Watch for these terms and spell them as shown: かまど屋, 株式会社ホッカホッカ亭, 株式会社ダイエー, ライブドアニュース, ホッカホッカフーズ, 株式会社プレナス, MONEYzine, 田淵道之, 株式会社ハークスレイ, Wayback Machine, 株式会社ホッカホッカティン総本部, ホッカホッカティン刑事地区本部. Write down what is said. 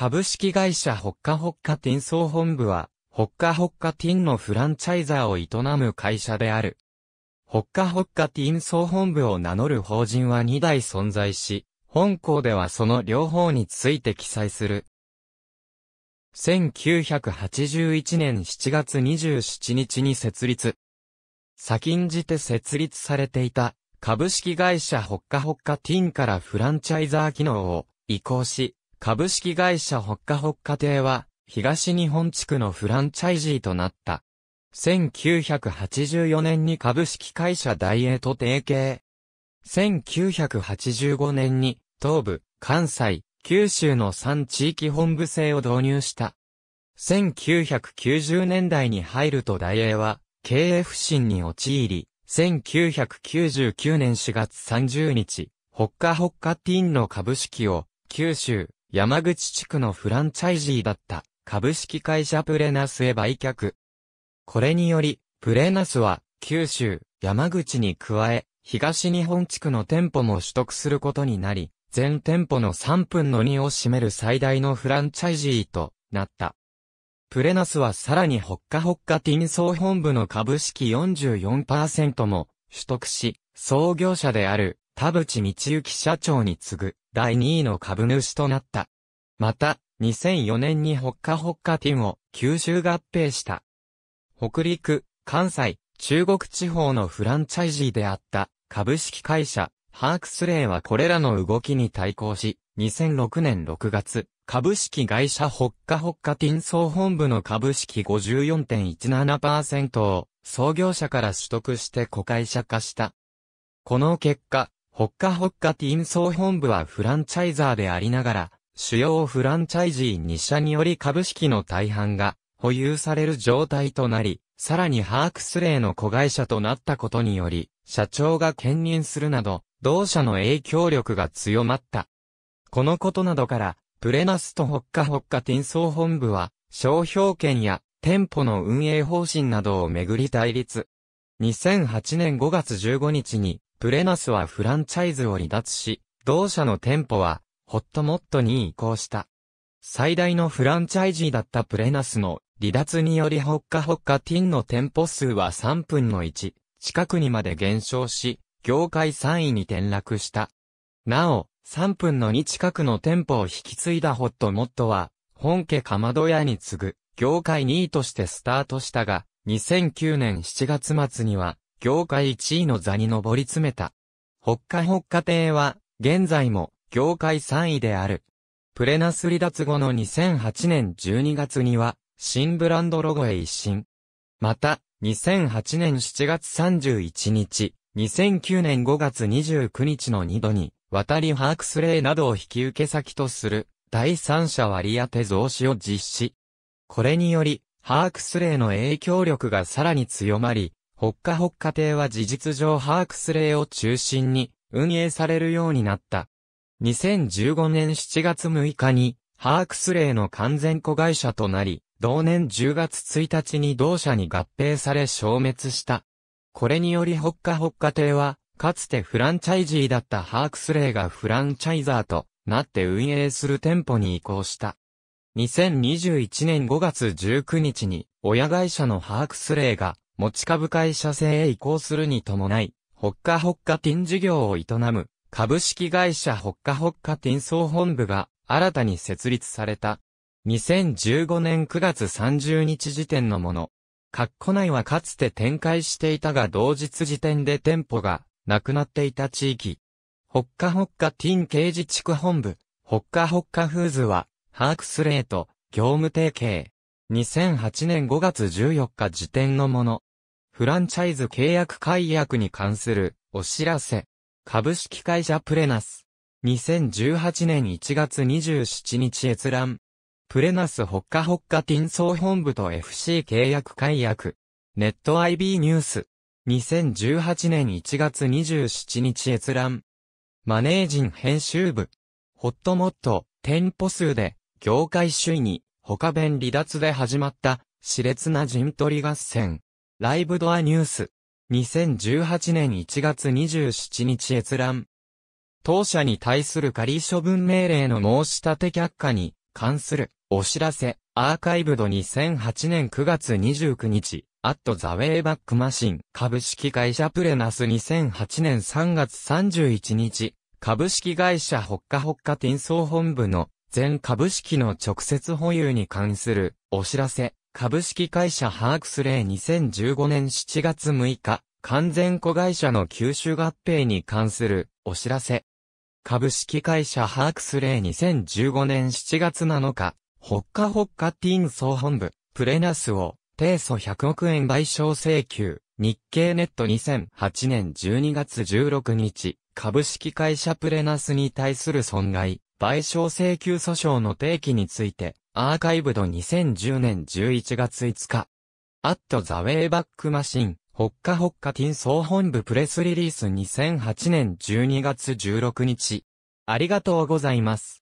株式会社ホッカホッカティン総本部は、ホッカホッカティンのフランチャイザーを営む会社である。ホッカホッカティン総本部を名乗る法人は2台存在し、本項ではその両方について記載する。1981年7月27日に設立。先んじて設立されていた株式会社ホッカホッカティンからフランチャイザー機能を移行し、株式会社ホッカホッカ亭は東日本地区のフランチャイジーとなった。1984年に株式会社ダイエーと提携。1985年に東部、関西、九州の3地域本部制を導入した。1990年代に入るとダイエーは、経営不振に陥り、1999年4月30日、ホッカホッカティンの株式を、九州、山口地区のフランチャイジーだった、株式会社プレナスへ売却。これにより、プレナスは、九州、山口に加え、東日本地区の店舗も取得することになり、全店舗の3分の2を占める最大のフランチャイジーとなった。プレナスはさらにホッカホッカティン総本部の株式 44% も取得し、創業者である田淵道之社長に次ぐ第2位の株主となった。また、2004年にホッカホッカティンを吸収合併した。北陸、関西、中国地方のフランチャイジーであった株式会社ハークスレイはこれらの動きに対抗し、2006年6月、株式会社ホッカホッカティン総本部の株式 54.17% を創業者から取得して子会社化した。この結果、ホッカホッカティン総本部はフランチャイザーでありながら、主要フランチャイジー2社により株式の大半が保有される状態となり、さらにハークスレイの子会社となったことにより、社長が兼任するなど、同社の影響力が強まった。このことなどから、プレナスとホッカホッカティン総本部は、商標権や店舗の運営方針などをめぐり対立。2008年5月15日に、プレナスはフランチャイズを離脱し、同社の店舗は、ホットモットに移行した。最大のフランチャイジーだったプレナスの離脱によりホッカホッカティンの店舗数は3分の1近くにまで減少し、業界3位に転落した。なお、3分の2近くの店舗を引き継いだホットモットは、本家かまど屋に次ぐ、業界2位としてスタートしたが、2009年7月末には、業界1位の座に上り詰めた。ホッカホッカ亭は、現在も、業界3位である。プレナス離脱後の2008年12月には、新ブランドロゴへ一新。また、2008年7月31日、2009年5月29日の2度に、渡りハークスレイなどを引き受け先とする、第三者割当増資を実施。これにより、ハークスレイの影響力がさらに強まり、ホッカホッカ亭は事実上ハークスレイを中心に運営されるようになった。2015年7月6日に、ハークスレイの完全子会社となり、同年10月1日に同社に合併され消滅した。これによりホッカホッカ亭は、かつてフランチャイジーだったハークスレイがフランチャイザーとなって運営する店舗に移行した。2021年5月19日に、親会社のハークスレイが持ち株会社制へ移行するに伴い、ホッカホッカティン事業を営む、株式会社ホッカホッカティン総本部が新たに設立された。2015年9月30日時点のもの。括弧内はかつて展開していたが同日時点で店舗がなくなっていた地域。ホッカホッカティン刑事地区本部、ホッカホッカフーズは、ハークスレイと業務提携。2008年5月14日時点のもの。フランチャイズ契約解約に関するお知らせ。株式会社プレナス。2018年1月27日閲覧。プレナスホッカホッカティン総本部と FC 契約解約。ネット IB ニュース。2018年1月27日閲覧。マネージン編集部。ホットモット、店舗数で、業界首位に、他弁離脱で始まった、熾烈な陣取り合戦。ライブドアニュース。2018年1月27日閲覧。当社に対する仮処分命令の申し立て却下に、関するお知らせ、アーカイブド2008年9月29日、アットザウェイバックマシン、株式会社プレナス2008年3月31日、株式会社ホッカホッカティンソー本部の全株式の直接保有に関するお知らせ、株式会社ハークスレイ2015年7月6日、完全子会社の吸収合併に関するお知らせ。株式会社ハークスレイ2015年7月7日、ホッカホッカティン総本部、プレナスを、提訴100億円賠償請求、日経ネット2008年12月16日、株式会社プレナスに対する損害、賠償請求訴訟の提起について、アーカイブド2010年11月5日。アットザウェイバックマシン。ホッカホッカティン総本部プレスリリース2008年12月16日。ありがとうございます。